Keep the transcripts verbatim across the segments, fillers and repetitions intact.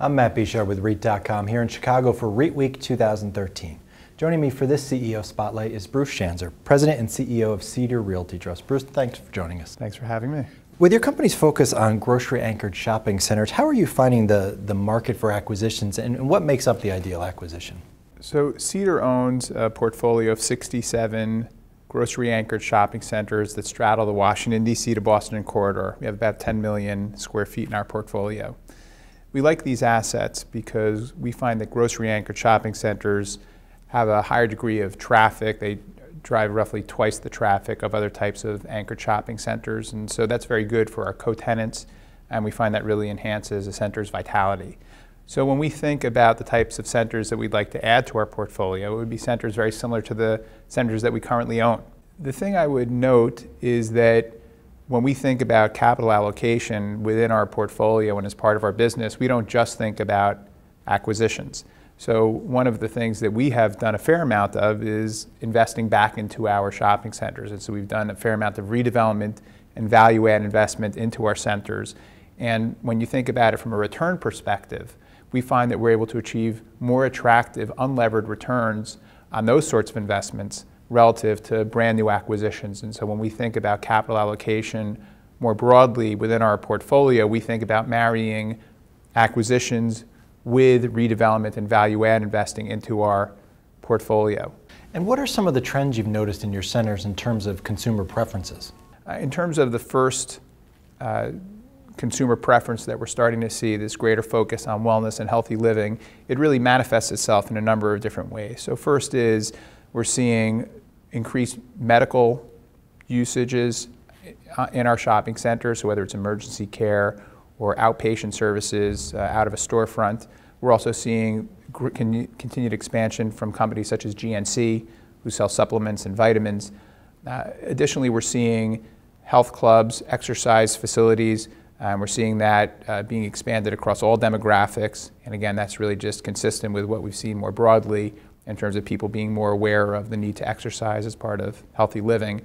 I'm Matt Bichard with REIT dot com here in Chicago for REIT Week two thousand thirteen. Joining me for this C E O Spotlight is Bruce Schanzer, President and C E O of Cedar Realty Trust. Bruce, thanks for joining us. Thanks for having me. With your company's focus on grocery-anchored shopping centers, how are you finding the, the market for acquisitions, and what makes up the ideal acquisition? So Cedar owns a portfolio of sixty-seven grocery-anchored shopping centers that straddle the Washington, D C to Boston corridor. We have about ten million square feet in our portfolio. We like these assets because we find that grocery-anchored shopping centers have a higher degree of traffic. They drive roughly twice the traffic of other types of anchored shopping centers, and so that's very good for our co-tenants, and we find that really enhances a center's vitality. So when we think about the types of centers that we'd like to add to our portfolio, it would be centers very similar to the centers that we currently own. The thing I would note is that when we think about capital allocation within our portfolio and as part of our business, we don't just think about acquisitions. So one of the things that we have done a fair amount of is investing back into our shopping centers. And so we've done a fair amount of redevelopment and value-add investment into our centers. And when you think about it from a return perspective, we find that we're able to achieve more attractive, unlevered returns on those sorts of investments relative to brand new acquisitions. And so when we think about capital allocation more broadly within our portfolio, we think about marrying acquisitions with redevelopment and value add investing into our portfolio. And what are some of the trends you've noticed in your centers in terms of consumer preferences? Uh, in terms of the first uh, consumer preference that we're starting to see, this greater focus on wellness and healthy living, it really manifests itself in a number of different ways. So first is we're seeing increased medical usages in our shopping centers, so whether it's emergency care or outpatient services uh, out of a storefront. We're also seeing con continued expansion from companies such as G N C, who sell supplements and vitamins. Uh, additionally, we're seeing health clubs, exercise facilities, and we're seeing that uh, being expanded across all demographics. And again, that's really just consistent with what we've seen more broadly in terms of people being more aware of the need to exercise as part of healthy living.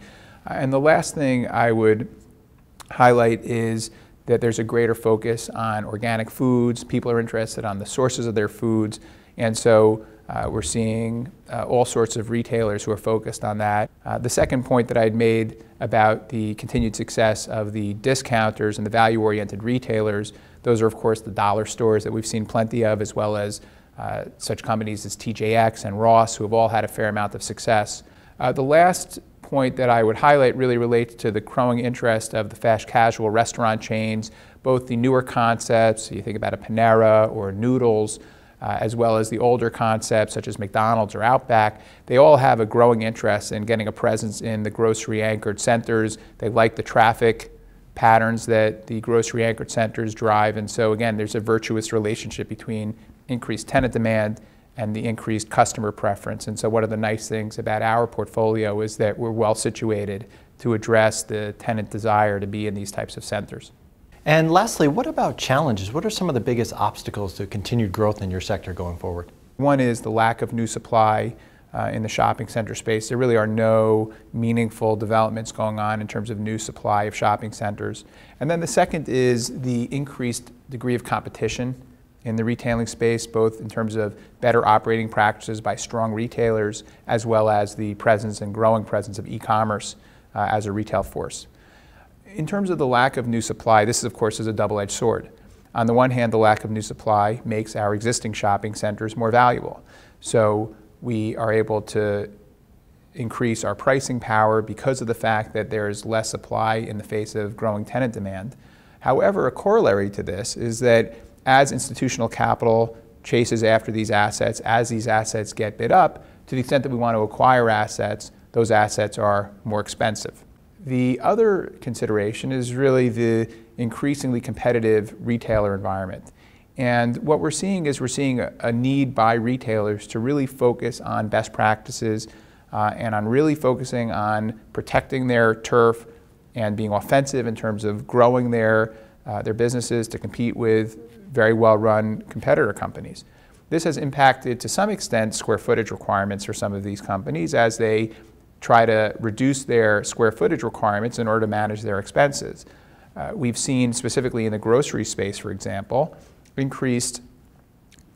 Uh, and the last thing I would highlight is that there's a greater focus on organic foods. People are interested on the sources of their foods. And so uh, we're seeing uh, all sorts of retailers who are focused on that. Uh, the second point that I'd made about the continued success of the discounters and the value-oriented retailers, those are of course the dollar stores that we've seen plenty of, as well as uh, such companies as T J X and Ross, who have all had a fair amount of success. Uh, the last point that I would highlight really relates to the growing interest of the fast casual restaurant chains, both the newer concepts, you think about a Panera or Noodles, uh, as well as the older concepts such as McDonald's or Outback. They all have a growing interest in getting a presence in the grocery-anchored centers. They like the traffic patterns that the grocery-anchored centers drive, and so again, there's a virtuous relationship between increased tenant demand and the increased customer preference. And so one of the nice things about our portfolio is that we're well situated to address the tenant desire to be in these types of centers. And lastly, what about challenges? What are some of the biggest obstacles to continued growth in your sector going forward? One is the lack of new supply uh, in the shopping center space. There really are no meaningful developments going on in terms of new supply of shopping centers. And then the second is the increased degree of competition in the retailing space, both in terms of better operating practices by strong retailers, as well as the presence and growing presence of e-commerce uh, as a retail force. In terms of the lack of new supply, this of course is a double-edged sword. On the one hand, the lack of new supply makes our existing shopping centers more valuable. So we are able to increase our pricing power because of the fact that there is less supply in the face of growing tenant demand. However, a corollary to this is that as institutional capital chases after these assets, as these assets get bid up, to the extent that we want to acquire assets, those assets are more expensive. The other consideration is really the increasingly competitive retailer environment. And what we're seeing is we're seeing a, a need by retailers to really focus on best practices uh, and on really focusing on protecting their turf and being offensive in terms of growing their, uh, their businesses to compete with very well-run competitor companies. This has impacted, to some extent, square footage requirements for some of these companies as they try to reduce their square footage requirements in order to manage their expenses. Uh, we've seen, specifically in the grocery space, for example, increased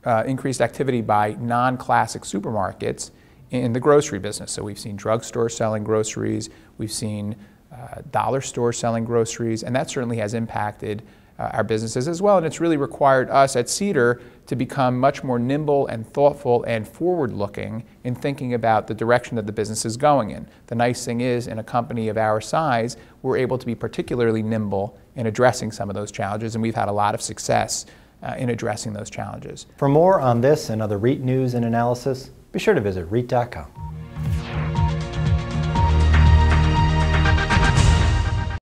uh, increased activity by non-classic supermarkets in the grocery business. So we've seen drugstores selling groceries, we've seen uh, dollar stores selling groceries, and that certainly has impacted uh, our businesses as well. And it's really required us at Cedar to become much more nimble and thoughtful and forward-looking in thinking about the direction that the business is going in. The nice thing is, in a company of our size, we're able to be particularly nimble in addressing some of those challenges, and we've had a lot of success uh, in addressing those challenges. For more on this and other REIT news and analysis, be sure to visit REIT dot com.